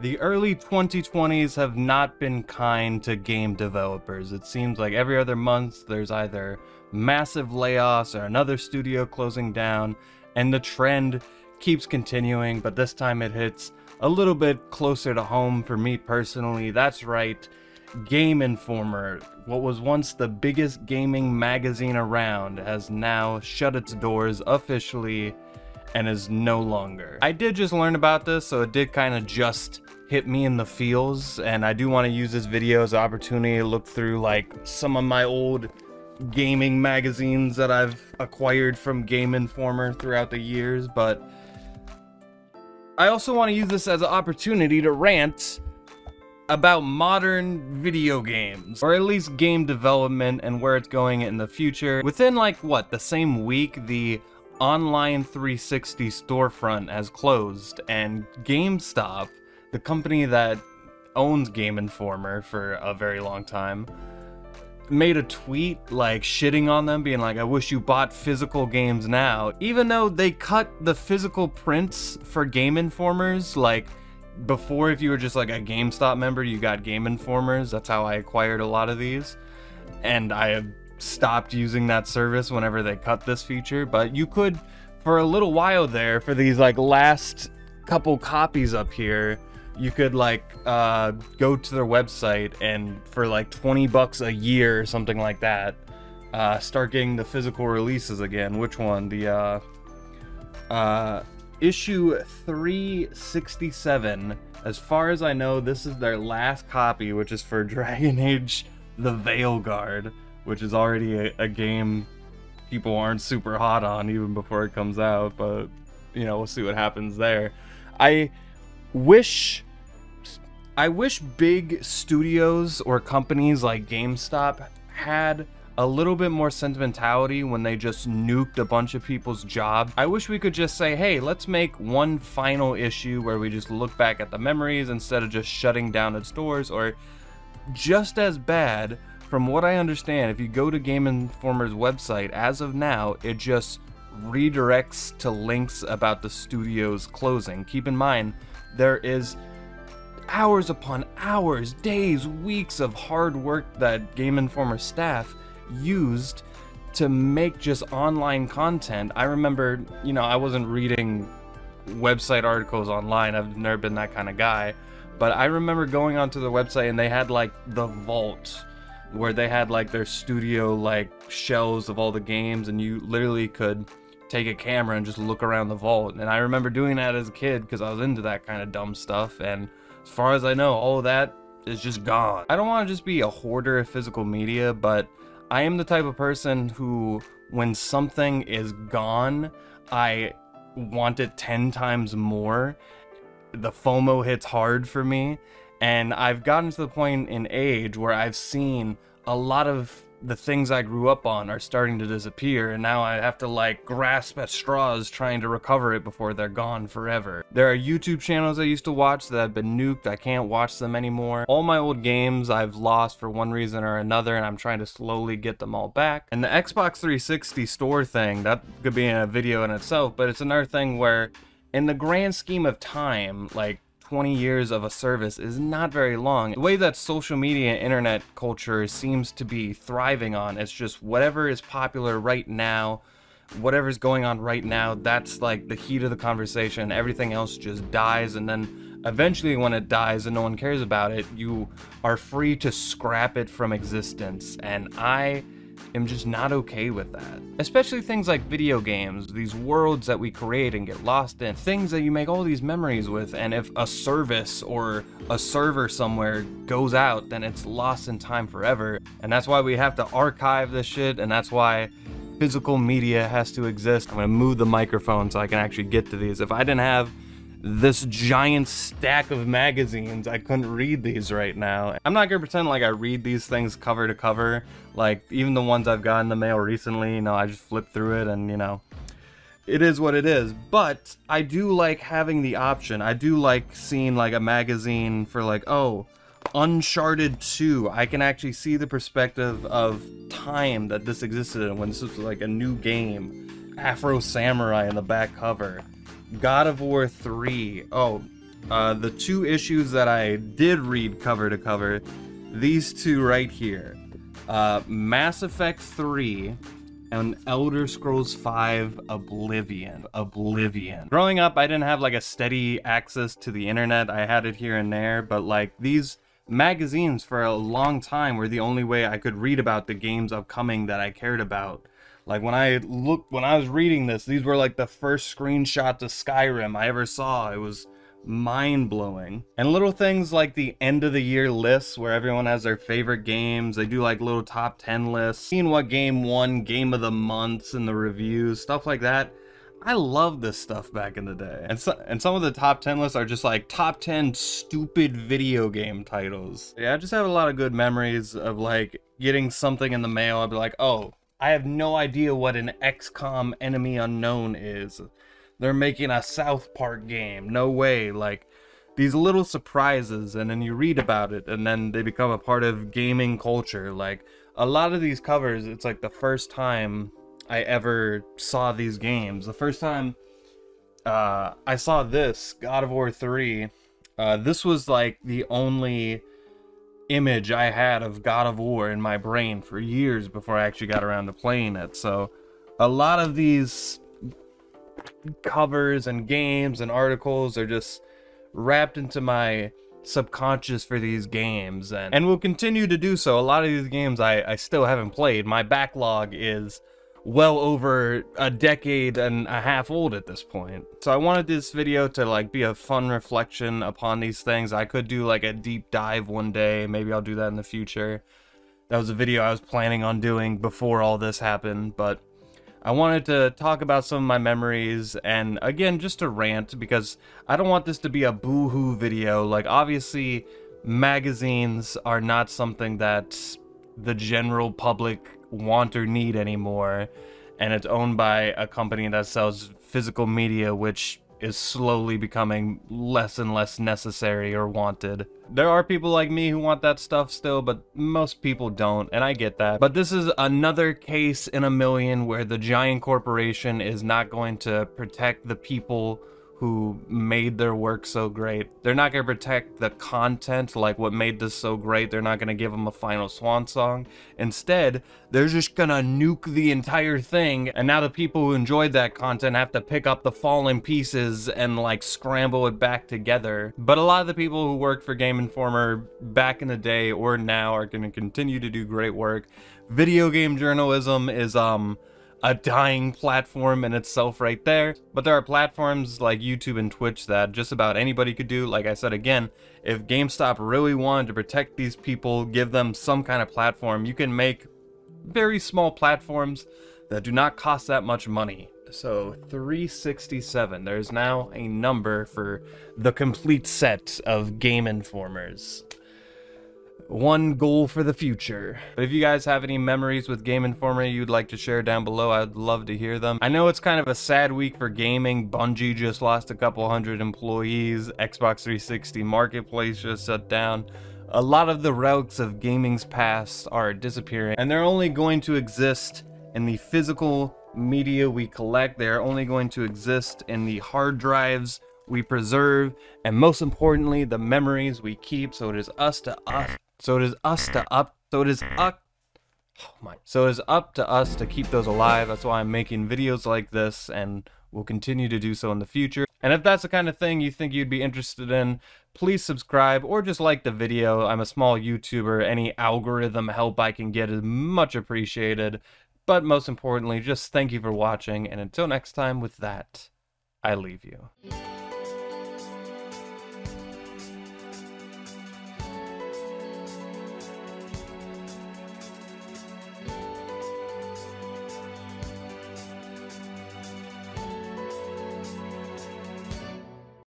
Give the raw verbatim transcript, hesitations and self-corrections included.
The early twenty twenties have not been kind to game developers. It seems like every other month there's either massive layoffs or another studio closing down, and the trend keeps continuing, but this time it hits a little bit closer to home for me personally. That's right, Game Informer, what was once the biggest gaming magazine around, has now shut its doors officially and is no longer. I did just learn about this, so it did kind of just hit me in the feels, and I do want to use this video as an opportunity to look through like some of my old gaming magazines that I've acquired from Game Informer throughout the years, but I also want to use this as an opportunity to rant about modern video games, or at least game development and where it's going in the future. Within like, what, the same week, the online three sixty storefront has closed, and GameStop, the company that owns Game Informer for a very long time, made a tweet like shitting on them, being like, I wish you bought physical games now, even though they cut the physical prints for Game Informers. Like before, if you were just like a GameStop member, you got Game Informers. That's how I acquired a lot of these, and I have stopped using that service whenever they cut this feature. But you could, for a little while there, for these like last couple copies up here, you could like uh, go to their website and for like twenty bucks a year or something like that, uh, start getting the physical releases again. Which one? The uh, uh, issue three sixty-seven. As far as I know, this is their last copy, which is for Dragon Age the Veilguard, which is already a, a game people aren't super hot on even before it comes out. But you know, we'll see what happens there. I wish. I wish big studios or companies like GameStop had a little bit more sentimentality when they just nuked a bunch of people's jobs. I wish we could just say, hey, let's make one final issue where we just look back at the memories instead of just shutting down its doors. Or just as bad, from what I understand, if you go to Game Informer's website, as of now, it just redirects to links about the studio's closing. Keep in mind, there is hours upon hours, days, weeks of hard work that Game Informer staff used to make just online content. I remember, you know, I wasn't reading website articles online. I've never been that kind of guy. But I remember going onto the website and they had like the vault where they had like their studio like shelves of all the games, and you literally could take a camera and just look around the vault. And I remember doing that as a kid because I was into that kind of dumb stuff, and as far as I know, all of that is just gone. I don't want to just be a hoarder of physical media, but I am the type of person who, when something is gone, I want it ten times more. The FOMO hits hard for me, and I've gotten to the point in age where I've seen a lot of the things I grew up on are starting to disappear, and now I have to like grasp at straws trying to recover it before they're gone forever. There are YouTube channels I used to watch that have been nuked. I can't watch them anymore. All my old games I've lost for one reason or another, and I'm trying to slowly get them all back. And the Xbox three sixty store thing, that could be in a video in itself, but it's another thing where in the grand scheme of time, like twenty years of a service is not very long. The way that social media and internet culture seems to be thriving on, it's just whatever is popular right now, whatever's going on right now, that's like the heat of the conversation. Everything else just dies, and then eventually when it dies and no one cares about it, you are free to scrap it from existence. And I am just not okay with that. Especially things like video games, these worlds that we create and get lost in, things that you make all these memories with, and if a service or a server somewhere goes out, then it's lost in time forever. And that's why we have to archive this shit, and that's why physical media has to exist. I'm gonna move the microphone so I can actually get to these. If I didn't have this giant stack of magazines, I couldn't read these right now. I'm not gonna pretend like I read these things cover to cover. Like even the ones I've got in the mail recently, you know, I just flip through it, and you know, it is what it is. But I do like having the option. I do like seeing like a magazine for like, oh, Uncharted two. I can actually see the perspective of time that this existed in when this was like a new game. Afro Samurai in the back cover. God of War three. Oh, Uh, the two issues that I did read cover to cover, these two right here, uh, Mass Effect three and Elder Scrolls five Oblivion. Oblivion. Growing up, I didn't have like a steady access to the internet. I had it here and there, but like these magazines for a long time were the only way I could read about the games upcoming that I cared about. Like when I looked, when I was reading this, these were like the first screenshots of Skyrim I ever saw. It was mind-blowing. And little things like the end of the year lists where everyone has their favorite games. They do like little top ten lists, seeing what game won game of the months in the reviews, stuff like that. I loved this stuff back in the day. And, so, and some of the top ten lists are just like top ten stupid video game titles. Yeah, I just have a lot of good memories of like getting something in the mail. I'd be like, oh, I have no idea what an X COM Enemy Unknown is. They're making a South Park game. No way. Like these little surprises, and then you read about it and then they become a part of gaming culture. Like a lot of these covers, it's like the first time I ever saw these games. The first time uh, I saw this, God of War three, uh, this was like the only image I had of God of War in my brain for years before I actually got around to playing it. So a lot of these covers and games and articles are just wrapped into my subconscious for these games, and, and will continue to do so. A lot of these games I, I still haven't played. My backlog is well over a decade and a half old at this point. So I wanted this video to like be a fun reflection upon these things. I could do like a deep dive one day. Maybe I'll do that in the future. That was a video I was planning on doing before all this happened, but I wanted to talk about some of my memories, and again, just to rant, because I don't want this to be a boohoo video. Like, obviously, magazines are not something that the general public want or need anymore, and it's owned by a company that sells physical media, which is slowly becoming less and less necessary or wanted. There are people like me who want that stuff still, but most people don't, and I get that. But this is another case in a million where the giant corporation is not going to protect the people who made their work so great. They're not going to protect the content, like what made this so great. They're not going to give them a final swan song. Instead, they're just going to nuke the entire thing, and now the people who enjoyed that content have to pick up the fallen pieces and like scramble it back together. But a lot of the people who worked for Game Informer back in the day or now are going to continue to do great work. Video game journalism is um a dying platform in itself right there, but there are platforms like YouTube and Twitch that just about anybody could do. Like I said, again, if GameStop really wanted to protect these people, give them some kind of platform, you can make very small platforms that do not cost that much money. So three sixty-seven, there's now a number for the complete set of Game Informers. One goal for the future. But if you guys have any memories with Game Informer you'd like to share down below, I'd love to hear them. I know it's kind of a sad week for gaming. Bungie just lost a couple hundred employees. Xbox three sixty Marketplace just shut down. A lot of the relics of gaming's past are disappearing, and they're only going to exist in the physical media we collect. They're only going to exist in the hard drives we preserve, and most importantly, the memories we keep. So it is us to us. So it is us to up, so it is up, oh my, so it is up to us to keep those alive. That's why I'm making videos like this, and we'll continue to do so in the future. And if that's the kind of thing you think you'd be interested in, please subscribe or just like the video. I'm a small YouTuber. Any algorithm help I can get is much appreciated. But most importantly, just thank you for watching. And until next time, with that, I leave you.